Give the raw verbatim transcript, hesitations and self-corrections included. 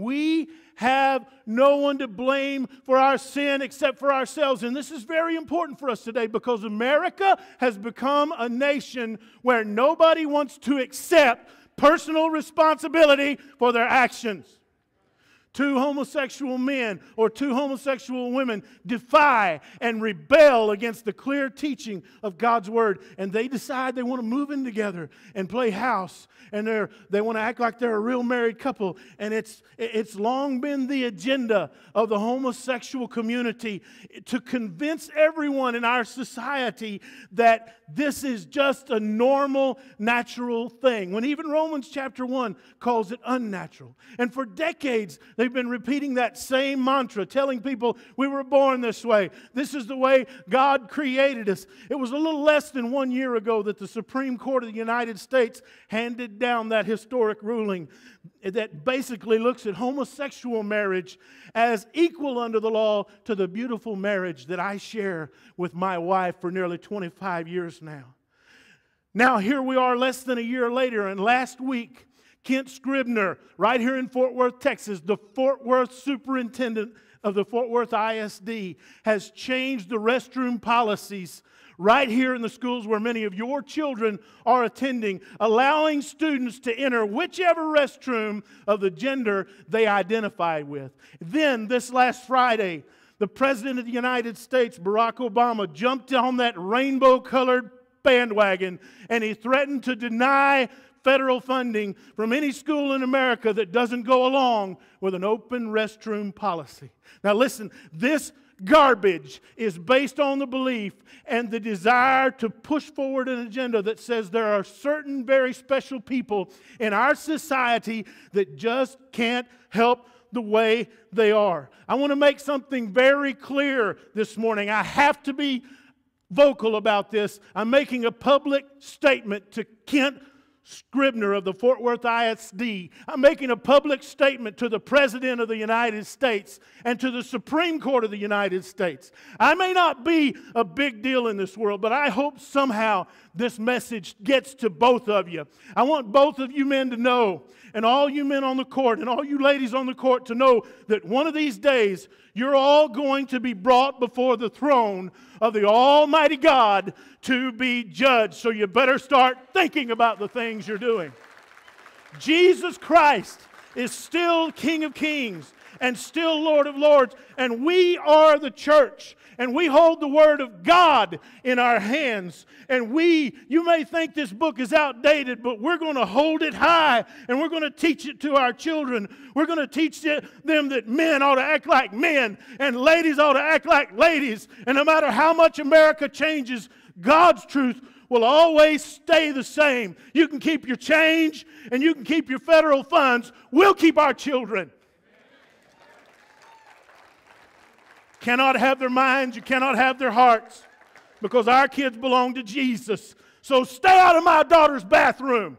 We have no one to blame for our sin except for ourselves. And this is very important for us today because America has become a nation where nobody wants to accept personal responsibility for their actions. Two homosexual men or two homosexual women defy and rebel against the clear teaching of God's Word, and they decide they want to move in together and play house, and they're, they want to act like they're a real married couple. And it's, it's long been the agenda of the homosexual community to convince everyone in our society that this is just a normal, natural thing, when even Romans chapter one calls it unnatural. And for decades, they've been repeating that same mantra, telling people we were born this way. This is the way God created us. It was a little less than one year ago that the Supreme Court of the United States handed down that historic ruling that basically looks at homosexual marriage as equal under the law to the beautiful marriage that I share with my wife for nearly twenty-five years now. Now here we are less than a year later, and last week, Kent Scribner, right here in Fort Worth, Texas, the Fort Worth superintendent of the Fort Worth I S D, has changed the restroom policies right here in the schools where many of your children are attending, allowing students to enter whichever restroom of the gender they identify with. Then, this last Friday, the President of the United States, Barack Obama, jumped on that rainbow-colored bandwagon, and he threatened to deny federal funding from any school in America that doesn't go along with an open restroom policy. Now listen, this garbage is based on the belief and the desire to push forward an agenda that says there are certain very special people in our society that just can't help the way they are. I want to make something very clear this morning. I have to be vocal about this. I'm making a public statement to Kent Scribner of the Fort Worth I S D. I'm making a public statement to the President of the United States and to the Supreme Court of the United States. I may not be a big deal in this world, but I hope somehow this message gets to both of you. I want both of you men to know, and all you men on the court, and all you ladies on the court to know that one of these days you're all going to be brought before the throne of the Almighty God to be judged. So you better start thinking about the things you're doing. Jesus Christ is still King of Kings and still Lord of Lords, and we are the church, and we hold the Word of God in our hands, and we, you may think this book is outdated, but we're going to hold it high, and we're going to teach it to our children. We're going to teach it, them that men ought to act like men, and ladies ought to act like ladies, and no matter how much America changes, God's truth will always stay the same. You can keep your change, and you can keep your federal funds. We'll keep our children. Cannot have their minds, you cannot have their hearts, because our kids belong to Jesus. So stay out of my daughter's bathroom.